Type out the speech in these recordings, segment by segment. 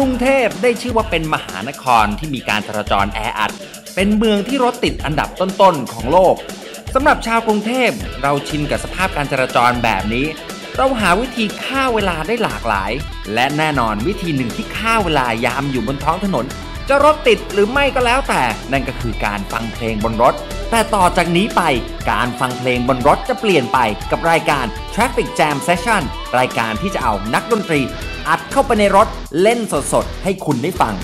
รุงเทพได้ชื่อว่าเป็นมหานครที่มีการจราจรแออัดเป็นเมืองที่รถติดอันดับต้นๆของโลกสำหรับชาวกรุงเทพเราชินกับสภาพการจราจรแบบนี้เราหาวิธีฆ่าเวลาได้หลากหลายและแน่นอนวิธีหนึ่งที่ฆ่าเวลายามอยู่บนท้องถนนจะรถติดหรือไม่ก็แล้วแต่นั่นก็คือการฟังเพลงบนรถแต่ต่อจากนี้ไปการฟังเพลงบนรถจะเปลี่ยนไปกับรายการ Traffic Jam Session รายการที่จะเอานักดนตรีอัดเข้าไปในรถเล่นสดๆให้คุณได้ฟัง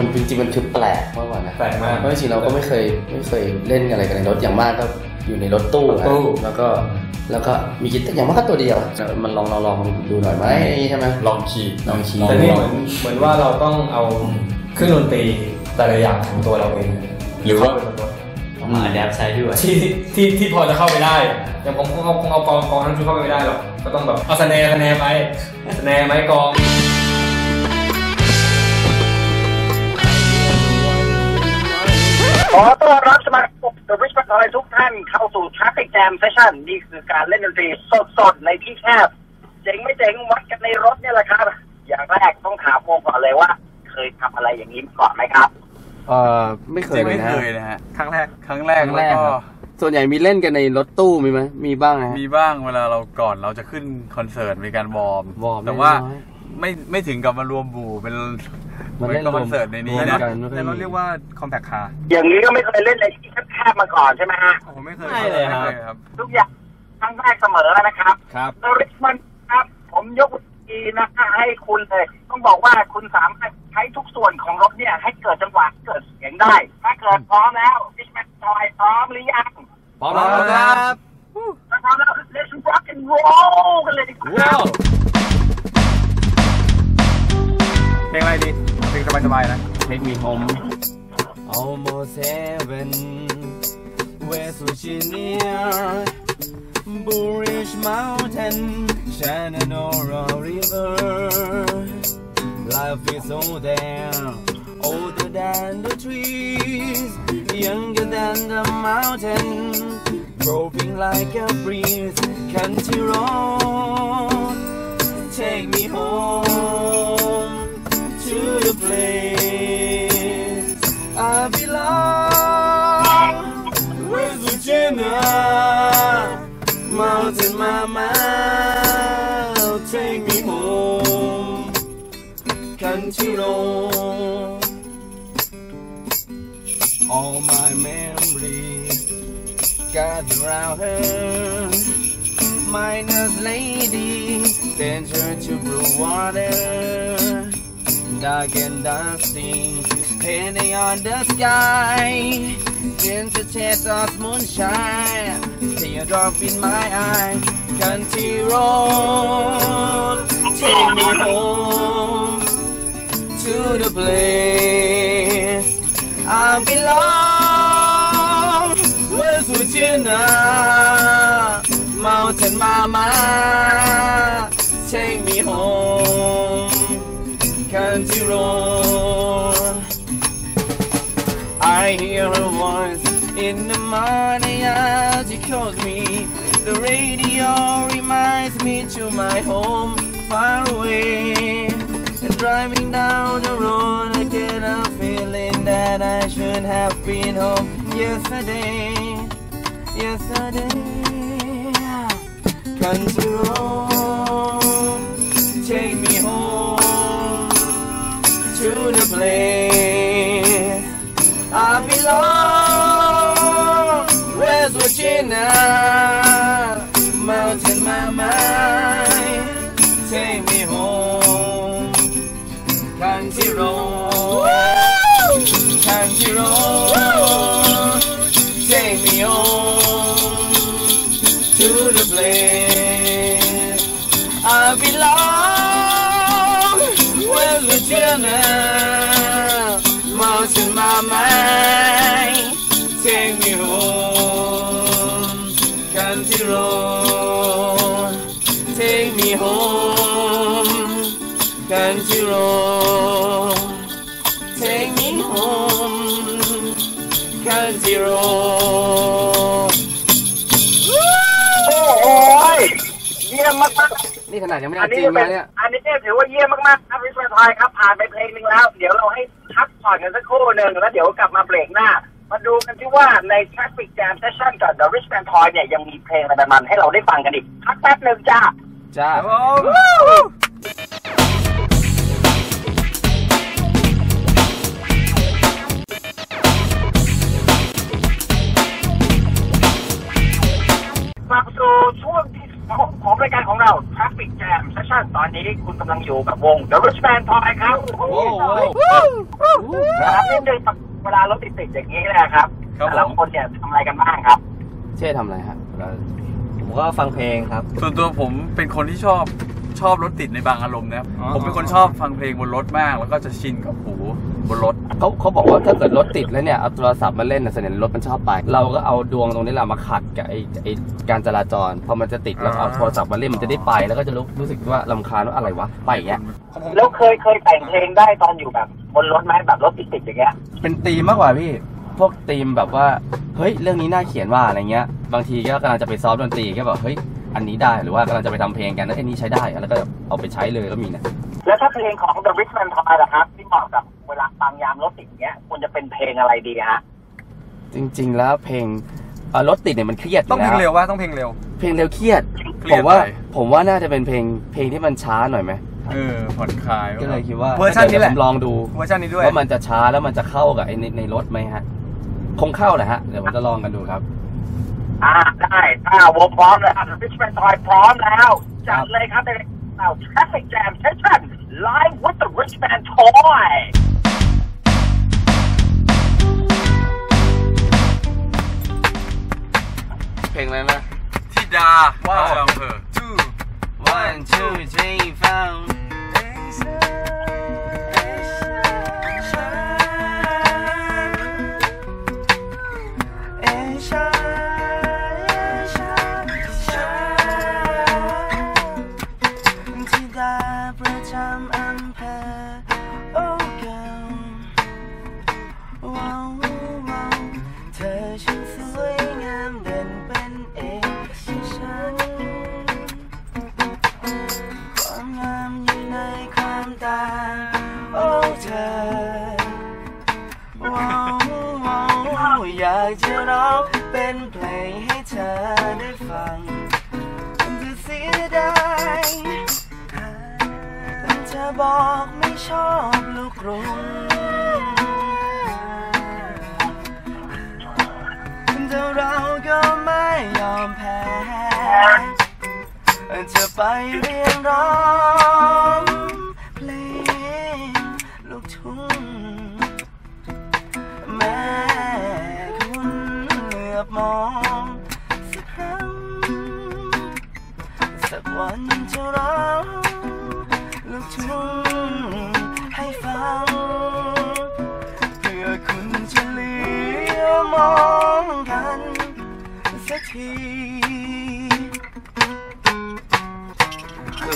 มันจริงๆมันคือแปลกมากกว่านะแปลกมากเพราะจริงๆเราก็ไม่เคยเล่นอะไรกันในรถอย่างมากก็อยู่ในรถตู้แล้วก็มีกีตาร์อย่างมากก็ตัวเดียวมันลองดูหน่อยไหมใช่ไหมลองคีย์แต่นี่เหมือนว่าเราต้องเอาเครื่องดนตรีแต่ละอย่างของตัวเราเองหรือว่ามาแอดใช้ด้วยที่พอจะเข้าไปได้อย่างผมเอากองทั้งชุดเข้าไปไม่ได้หรอกก็ต้องแบบเอาสแนร์ไปสแนร์ไม้กองขอต้อนรับสมาชิก The Richman Toy ทุกท่านเข้าสู่ Traffic Jam Session นี่คือการเล่นดนตรีสดๆในที่แคบเจ๋งไม่เจ๋งวัดกันในรถเนี่ยแหละครับอย่างแรกต้องถามวงก่อนเลยว่าเคยทำอะไรอย่างนี้ก่อนไหมครับไม่เคยนะฮะครั้งแรกแล้วก็ส่วนใหญ่มีเล่นกันในรถตู้มีไหมมีบ้างฮะมีบ้างเวลาเราก่อนเราจะขึ้นคอนเสิร์ตมีการวอร์มแต่ว่าไม่ถึงกับมารวมบูเป็นมันเล่นคอนเสิร์ตในนี้นะแต่เราเรียกว่าคอมแพคคาร์อย่างนี้ก็ไม่เคยเล่นอะไรที่แคบๆมาก่อนใช่ไหมฮะผมไม่เคยเลยครับทุกอย่างครั้งแรกเสมอนะครับThe Richman ครับผมยกอีนะให้คุณเลยต้องบอกว่าคุณสามารถใช้ทุกส่วนของรถเนี่ยให้เกิดจังหวะเกิดเสียงได้ถ้าเกิดพร้อมแล้ว Richman Toy พร้อมหรือยังพร้อมแล้วครับพร้อมแล้ว Let's rock and roll กันเลยดีกว่าเพลงอะไรดีเพลงสบายๆนะ Take me home Almost heaven West Virginia Blue Ridge Mountain Shenandoah River Life is older than the trees Younger than the mountain Groping like a breeze Country road Take me home To the place I belong West Virginia Mountain mama Take me home Country road All my memories Gather around her Miner's lady Danger to blue water Dark and dusty, painting on the sky. Into chance of moonshine, teardrop in my eye. Country road, take me home to the place I belong. West Virginia, mountain mama, take me home.Country road I hear her voice in the morning as she calls me The radio reminds me to my home far away And driving down the road I get a feeling that I should have been home yesterday Country road Take me home To the place I belong West Virginia Mountain mama Take me home Country road Country road Take me home To the place I belong West Virginia Mountain mama, take me home, country road, take me home, Kanjiro. Take me home, Kanjiro. โอ้ยเยี่ยมมากนี่ขนาดยังไม่ได้จริงเลยเนี่ยอันนี้ถือว่าเยี่ยมมากๆครับRichman Toyครับผ่านไปเพลงนึงแล้วเดี๋ยวเราให้พักผ่อนกันสักครู่นึงแล้วเดี๋ยวกลับมาเบรกหน้ามาดูกันที่ว่าใน Traffic Jam Session กับ The Richman Toy เนี่ยยังมีเพลงอะไรมันให้เราได้ฟังกันอีกพักแป๊บนึงจ้าจ้ามาสู่ช่วงที่ของรายการของเรา Traffic Jam Session ตอนนี้คุณกำลังอยู่กับวง The Richman Toy ครับครับเล่นโดยเวลารถติดๆอย่างนี้แหละครับแต่ละคนเนี่ยทำอะไรกันบ้างครับเช่ทำอะไรครับผมก็ฟังเพลงครับส่วนตัวผมเป็นคนที่ชอบรถติดในบางอารมณ์นะครับผมเป็นคนชอบฟังเพลงบนรถมากแล้วก็จะชินกับหูบนรถเขาบอกว่าถ้าเกิดรถติดแล้วเนี่ยเอาโทรศัพท์มาเล่นเสน่ห์รถมันชอบไปเราก็เอาดวงตรงนี้เรามาขัดกับไอ้การจราจรพอมันจะติดแล้วเอาโทรศัพท์มาเล่นมันจะได้ไปแล้วก็จะรู้สึกว่ารำคาญว่าอะไรวะไปอย่างเงี้ยแล้วเคยแต่งเพลงได้ตอนอยู่แบบบนรถไหมแบบรถติดๆอย่างเงี้ยเป็นธีมมากกว่าพี่พวกธีมแบบว่าเฮ้ยเรื่องนี้น่าเขียนว่าอะไรเงี้ยบางทีก็กำลังจะไปซ้อมดนตรีก็แบบเฮ้ยอันนี้ได้หรือว่ากำลังจะไปทำเพลงกันแล้วไอ้นี่ใช้ได้แล้วก็เอาไปใช้เลยก็มีนะแล้วถ้าเพลงของ The Richman Toy ล่ะครับที่เหมาะกับเวลาฟังยามรถติดเงี้ยควรจะเป็นเพลงอะไรดีฮะจริงๆแล้วเพลงรถติดเนี่ยมันเครียดต้องเพลงเร็วว่าต้องเพลงเร็วเพลงเร็วเครียดผมว่าน่าจะเป็นเพลงที่มันช้าหน่อยไหมผ่อนคลายก็เลยคิดว่าเวอร์ชันนี้แหละลองดูเวอร์ชันนี้ด้วยว่ามันจะช้าแล้วมันจะเข้ากับในรถไหมฮะคงเข้าแหละฮะเดี๋ยวผมจะลองกันดูครับได้วงพร้อมแล้ว The Richman Toy พร้อมแล้วจัดเลยครับในTraffic Jam Session Live with The Richman Toyเพลงอะไรนะธิดาว้าวอำเภอ one two three fourอยากจะร้องเป็นเพลงให้เธอได้ฟังมันจะเสียดายแต่เธอบอกไม่ชอบลูกกรุงแต่เราก็ไม่ยอมแพ้จะไปเรียนร้องเพลงลูกทุ่งแม่มองสักครั้งสักวันจะร้องลูกทุ่งให้ฟังเพื่อคุณจะเหลือมองกันสักทีคือ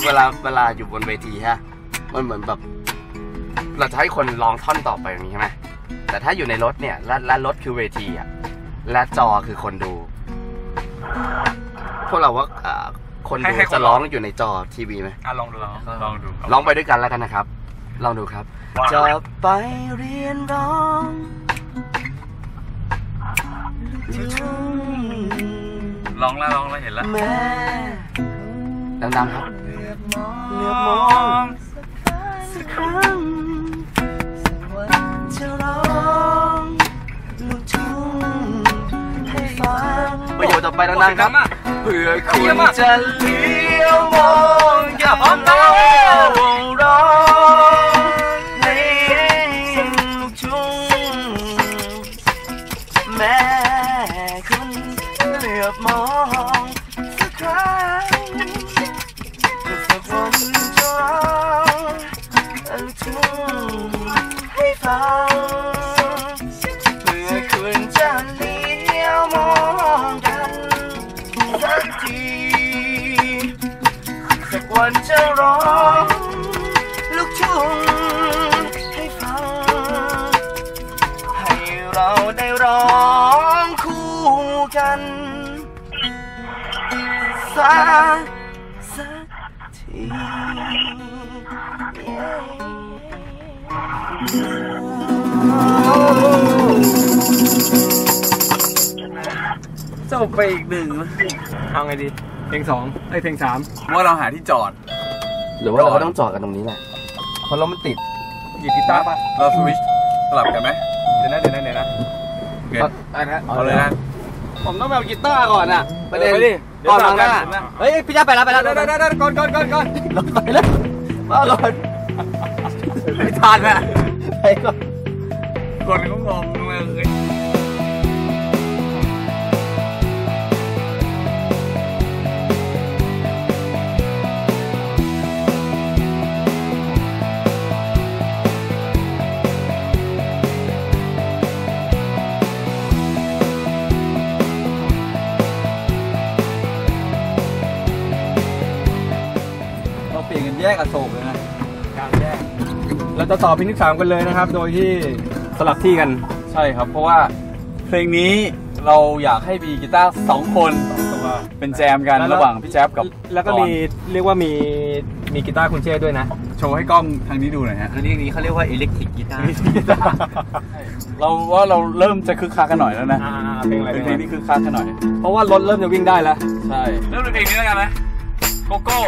เวลาอยู่บนเวทีฮะมันเหมือนแบบเราจะให้คนลองท่อนต่อไปอย่างนี้ใช่ไหมแต่ถ้าอยู่ในรถเนี่ยและรถคือเวทีอะและจอคือคนดูพวกเราว่าคนดูจะร้องอยู่ในจอทีวีไหมลองดูร้องไปด้วยกันแล้วกันนะครับลองดูครับจะไปเรียนร้องร้องแล้วเห็นแล้วดังๆครับเหลือบมองสักครั้งสักวันจะร้องลูกทุ่งประโยชน์ต่อไปแล้วนะครับเพื่อคุณจะเลี้ยวมองอย่าพร้อมตาวงร้องในลูกทุ่งแม่คุณเหลือบมองสักครั้งสักวันจะร้องลูกทุ่งให้ฟัง วนจะร้องลูกทุ่งให้ฟังให้เราได้ร้องคู่กันสักทีจบไปอีกหนึ่งเอาไงดีเพลง2ไอเพลง3ว่าเราหาที่จอดหรือว่าเราต้องจอดกันตรงนี้แหละเพราะรถมันติดหยิบกีตาร์ป่ะเราสวิชสลับกันไหมเดี๋ยวนะเอาเลยนะผมต้องเอากีตาร์ก่อนอะไปเลยก่อนหลังหน้าเฮ้ยพี่จ้าไปแล้วได้ก่อนเราไปแล้วเอาก่อนไม่ทันอะไปก่อนคนก็งงเลยแยกอโศกเลยนะการแยกเราจะต่อเพลงที่3กันเลยนะครับโดยที่สลับที่กันใช่ครับเพราะว่าเพลงนี้เราอยากให้มีกีตาร์2คนเป็นแจมกันระหว่างพี่แจ๊บกับแล้วก็มีเรียกว่ามีกีตาร์คุณเช่ด้วยนะโชว์ให้กล้องทางนี้ดูหน่อยฮะอันนี้เขาเรียกว่าอิเล็กทริกกีตาร์เราว่าเราเริ่มจะคึกคักกันหน่อยแล้วนะเป็นเพลงที่คึกคักกันหน่อยเพราะว่ารถเริ่มจะวิ่งได้แล้วใช่เริ่มด้วยเพลงนี้แล้วกันนะโกโก้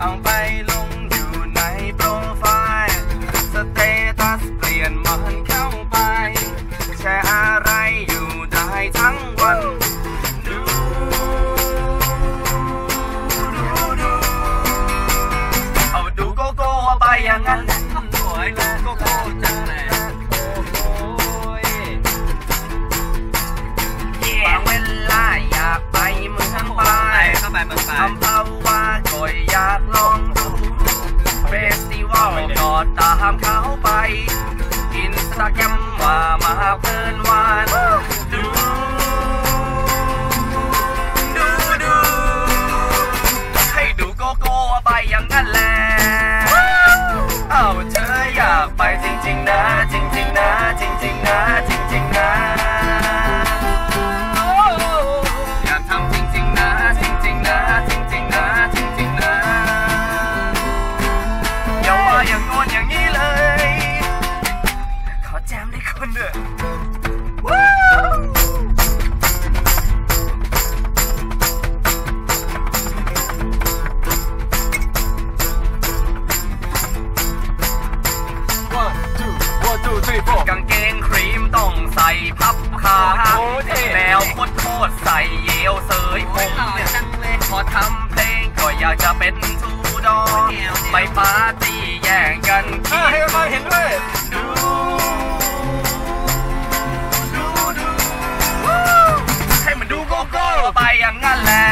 เอาไปลงอยู่ในโปรไฟล์สเตตัสเปลี่ยนมันเข้าไปแชร์อะไรอยู่ได้ทั้งวันดูเอาดูโกโก้ไปอย่างนั้นสวยเลยโกโก้จังเลยบางเวลาอยากไปเมืองไปเข้าไปเมืองไปทำเอาว่าโดยอยากลองดูเฟสติวัลจอดตามเขาไปอินสตาแกรมว่ามาเพื่อนวันดูให้ดูโกโก้ไปอย่างนั้นแหละเอาเธออยากไปจริงๆนะกางเกงครีมต้องใส่พับขาแมวโคตรใส่เยลเสยผมพอทำเพลงก็อยากจะเป็นทูดอมไปปาร์ตี้แย่งกันกินให้ใครเห็นด้วยดูให้มันดูโกโก้ไปอย่างนั้นแหละ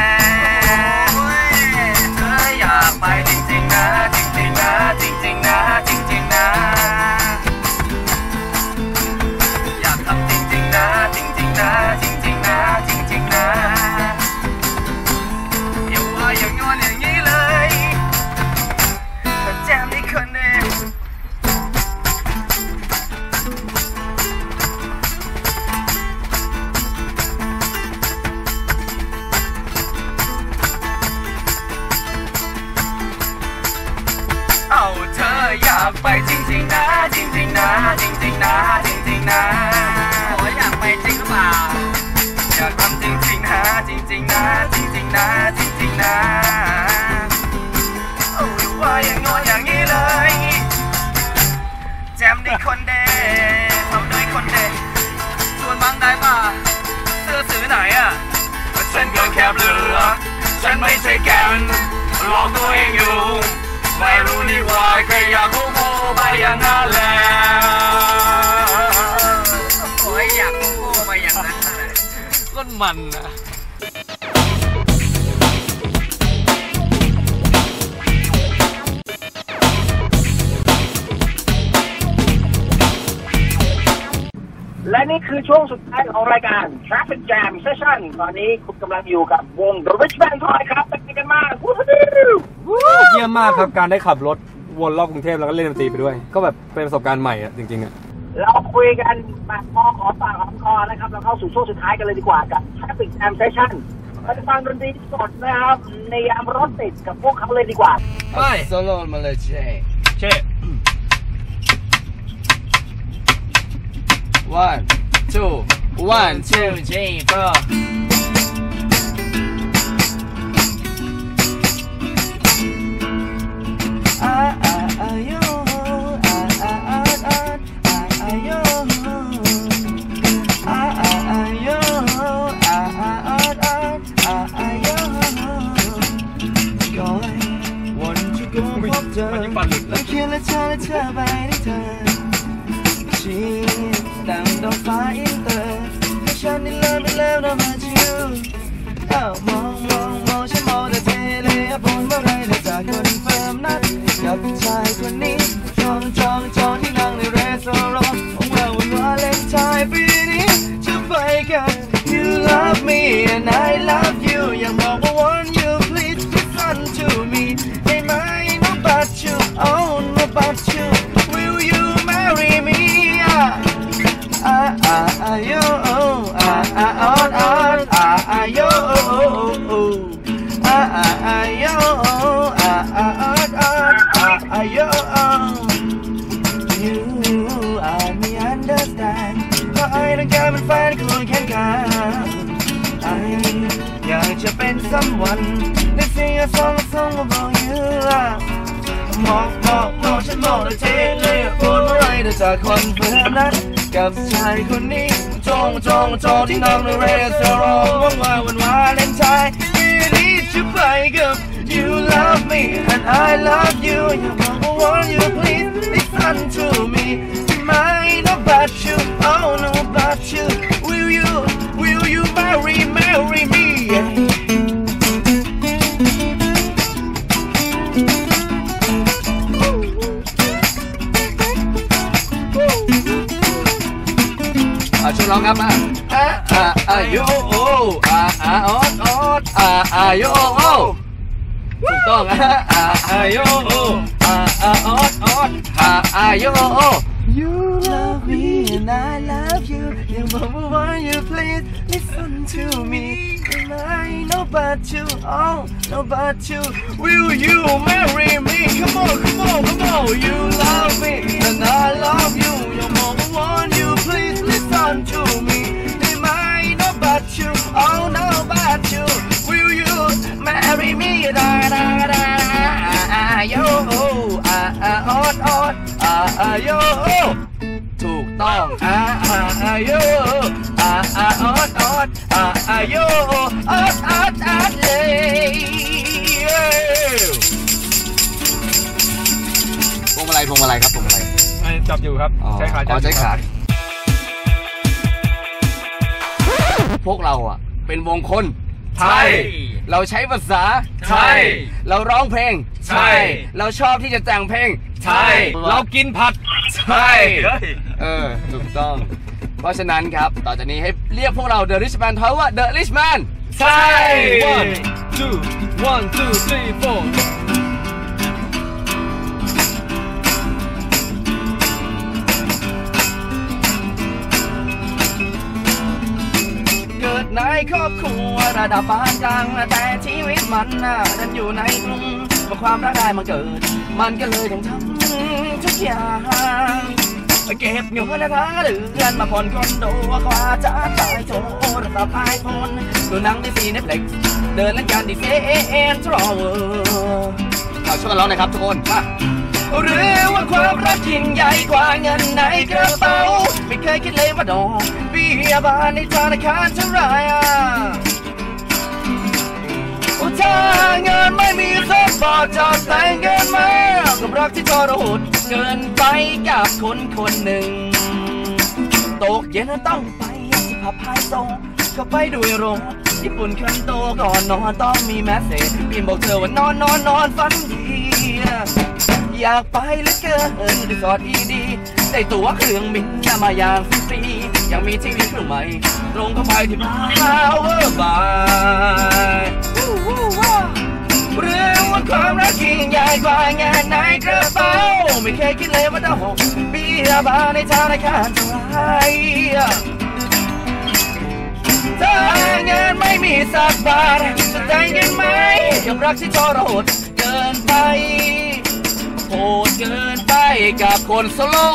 เธออยากไปจริงๆนะจริงๆนะอย่าว่าอย่างงอนอย่างนี้เลยแต่แจมนี่คนเองเอาเธออยากไปจริงๆนะอยากทำจริงๆนะโอ้ยว่าอย่างงอนอย่างนี้เลยแจมในคนเดทำด้วยคนเดชวนบังได้ป่ะเสื้อสื่อไหนอ่ะฉันก็แคบเหลือฉันไม่ใช่แกนหลอกตัวเองอยู่ไม่รู้นี่ว่าใครอยากโกโก้ไปอย่างนั้นแหละโอ้ยอยากโกโก้ไปอย่างนั้นก็มันนะ คือช่วงสุดท้ายของรายการ Traffic Jam Session ตอนนี้คุณกำลังอยู่กับวง The Richman Toy ครับเป็นกันมากเยี่ยมมากครับการได้ขับรถวนรอบกรุงเทพแล้วก็เล่นดนตรีไปด้วยก็แบบเป็นประสบการณ์ใหม่อ่ะจริงๆอ่ะเราคุยกันแบบมองขอปากหอมคอนะครับเราเข้าสู่ช่วงสุดท้ายกันเลยดีกว่ากับ Traffic Jam Session เราจะฟังดนตรีสดนะครับในยามรถติดกับพวกเขาเลยดีกว่าไปโซโล่มาเลยเช่1, 2, 1, 2, 3, 4มันยิ่งปั่นหลุดแล้วคิดและเธอและเธอไปในทางชีสดังดอกฟ้าอินเตอร์ให้ฉันได้เลิฟไปเลิฟเรามาชิวมองฉันมองแต่เทเลอะผมเมื่อไรเลยจากคนเฟิร์มนัดกับชายคนนี้จองที่นั่งในรีสอร์ทของเราวันวาเลนไทน์ปีนี้จะไปกัน You love me and I love you อยากบอกว่า want you please listen to me Will you marry me? You I me understand. But I don't care if I don't can I อยากจะเป็น someone that sing a song about you.มองฉันมองและเทเลยโอนเมื่อไรแต่จากคนเพื่อนนัดกับชายคนนี้จ้องที่นั่งในรีสอร์ทว่างว่าวันวาเลนไทน์ปีนี้จะไปกับ You love me and I love you อย่าบอกว่า want you please listen to me ที่ไม่ know about you oh know about you will you marry meช่วยร้องครับมาถูกต้องYou love me and I love you ยังบอกว่า want you please listen to me and I know about you oh know about you will you marry me come on You love me and I love you ยังบอกว่า want you please listen to me ได้ไหม know about you oh know about you will you marry me yo yo ถูกต้อง yo yoเลยพวงมาลัยครับพวงมาลัยจับอยู่ครับใช้ขาจับใช้ขาพวกเราอ่ะเป็นวงคนไทยเราใช้ภาษาไทยเราร้องเพลงไทยเราชอบที่จะแต่งเพลงไทยเรากินผัดไทยถูกต้องเพราะฉะนั้นครับต่อจากนี้ให้เรียกพวกเรา The Richman Toy ว่า The Richman ไทย 1, 2, 1, 2, 3, 4ในครอบครัวระดับปานกลางแต่ชีวิตมันดันอยู่ในกลุ่มของความรักได้มาเกิดมันก็เลยต้องทำทุกอย่างเก็บเงินและหาเดือนมาผ่อนคอนโดว่าขวาจะตายโจรสะพายพลดูหนังที่ซีเน็ตฟลิกซ์เดินเล่นกันที่เซนทรัลเวิลด์ขอช่วยกันร้องหน่อยครับทุกคนมาหรือว่าความรักยิ่งใหญ่กว่าเงินในกระเป๋าไม่เคยคิดเลยว่าดอกเบี้ยบานในธนาคารเท่าไรถ้าเงินไม่มีสักบาทจะแต่งกันไหมกับรักที่ทรหดเกินไปกับคนคนหนึ่งตกเย็นต้องไปสิผับไฮโซก็ไปด้วยรถญี่ปุ่นคันโตก่อนนอนต้องมีแมสเซจพิมพ์บอกเธอว่านอนนอนฝันดีอยากไปเหลือเกินรีสอร์ทดีๆได้ตั๋วเครื่องบินมาอย่างฟรี ยังมีที่นี่ถูกไหมตรงเข้าไปที่ Power By เรื่องว่าความรักยิ่งใหญ่กว่างานในกระเป๋าไม่เคยคิดเลยว่าจะหกเบี้ยบาในธนาคารไทยถ้างานไม่มีสักบาทจะได้เงินไหมยังรักที่ทรหดเกินไปโหดเกินไปกับคนโซโล่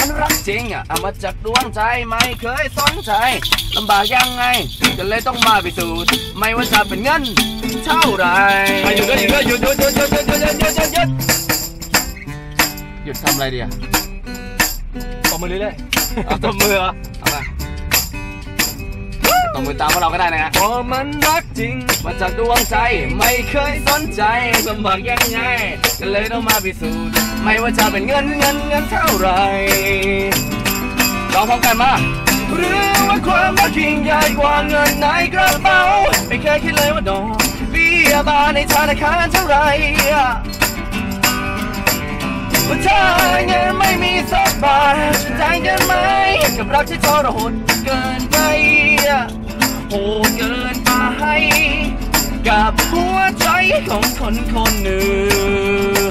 มันรักจริงอ่ะเอามาจากดวงใจไม่เคยสนใจลำบากยังไงก็เลยต้องมาพิสูจน์ไม่ว่าจะเป็นเงินเท่าไรหยุดหยุดหยุดทำอะไรดีอ่ะตบมือเลยเอาตบมืออ่ะเอามาตบมือตามพวกเราก็ได้นะฮะโอ้มันรักจริงมาจากดวงใจไม่เคยสนใจลำบากยังไงก็เลยต้องมาพิสูจน์ไม่ว่าจะเป็นเงินเท่าไรลองพร้อมกันมาเรื่องว่าความรักยิ่งใหญ่กว่าเงินในกระเป๋าไม่เคยคิดเลยว่าดอกเบี้ยบานในธนาคารเท่าไรว่าถ้าเงินไม่มีสักบาทจะจ่ายกันไหมกับรักที่ทรหดเกินไปโหดเกินไปกับหัวใจของคนคนหนึ่ง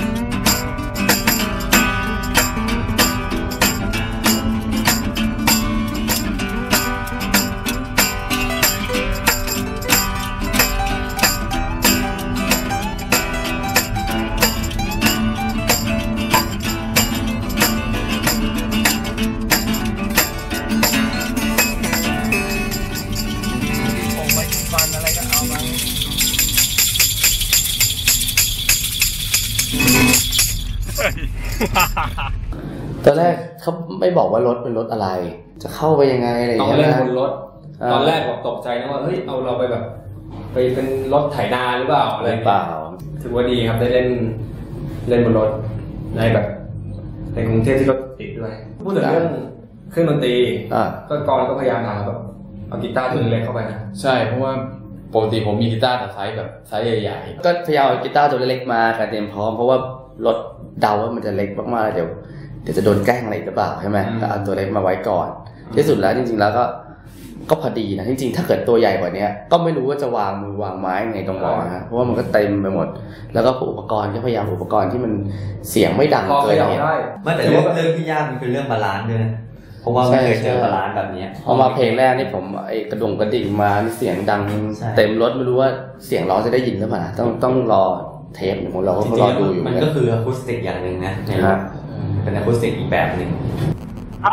ตอนแรกเขาไม่บอกว่ารถเป็นรถอะไรจะเข้าไปยังไงอะไรอย่างเงี้ยตอนแรกคนรถตอนแรกผมตกใจนะว่าเฮ้ยเอาเราไปแบบไปเป็นรถไถนาหรือเปล่าอะไรเปล่าถือว่าดีครับได้เล่นบนรถในแบบในกรุงเทพที่รถติดด้วยพูดถึงเรื่องเครื่องดนตรีก็กรก็พยายามหาแบบเอากีตาร์ตัวเล็กเข้าไปนะใช่เพราะว่าปกติผมมีกีตาร์แต่ไซส์แบบไซส์ใหญ่ๆก็พยายามเอากีตาร์ตัวเล็กมาการเตรียมพร้อมเพราะว่ารถเดาว่ามันจะเล็กมากๆเดี๋ยวจะโดนแกล้งอะไรหรือเปล่าใช่ไหมก็เอาตัวเล็กมาไว้ก่อนที่สุดแล้วจริงๆแล้วก็พอดีนะจริงๆถ้าเกิดตัวใหญ่กว่านี้ก็ไม่รู้ว่าจะวางมือวางไม้ยังไงตรงหมอฮะเพราะว่ามันก็เต็มไปหมดแล้วก็อุปกรณ์ก็พยายามอุปกรณ์ที่มันเสียงไม่ดังเกินเนี่ยไม่แต่ว่าเรื่องที่ยากมันคือเรื่องบาลานซ์ด้วยนะเพราะว่าไม่เคยเจอบาลานซ์แบบนี้พอมาเพลงแรกนี่ผมไอ้กระดุมกระดิ่งมาเสียงดังเต็มรถไม่รู้ว่าเสียงร้องจะได้ยินหรือเปล่าต้องรอเทปหนึ่งเราก็รอดูอยู่มันก็คืออะคูสติกอย่างหนึ่งนะเป็นอะคูสติกอีกแบบหนึ่งโ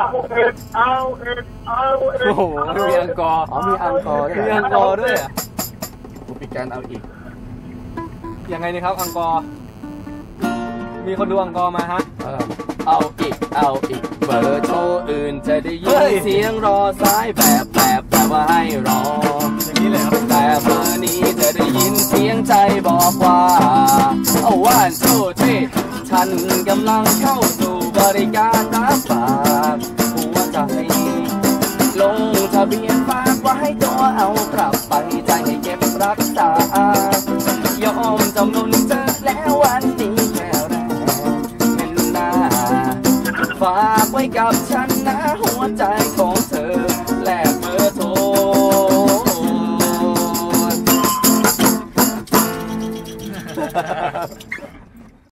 อ้โหมีอังกอร์มีอังกอร์ด้วยกูปิดการเอาอีกยังไงนี่ครับอังกอร์มีคนดูอังกอร์มาฮะเอาอีกเบอร์โทรอื่นจะได้ยินเสียงรอสายแบบแต่ว่าให้รออย่างนี้เลยครับแต่เบอร์นี้จะได้ยินเสียงใจบอกว่าเอาวันโทรที่ฉันกำลังเข้าสู่บริการรับฝากหัวใจลงทะเบียนฝากไว้ตัวเอากลับไปใจให้เก็บรักษายอมจำนนเจอแล้ววันนี้ฝากไว้กับฉันนะหัวใจของ